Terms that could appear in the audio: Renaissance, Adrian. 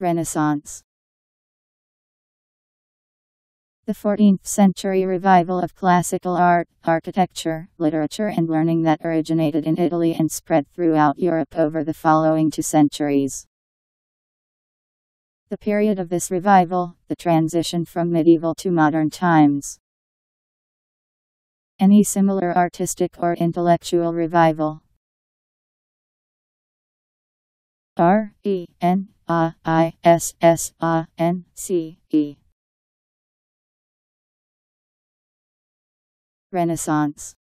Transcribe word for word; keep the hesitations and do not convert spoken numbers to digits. Renaissance. The fourteenth century revival of classical art, architecture, literature and learning that originated in Italy and spread throughout Europe over the following two centuries. The period of this revival, the transition from medieval to modern times. Any similar artistic or intellectual revival. R E N A I S S A N C E Renaissance.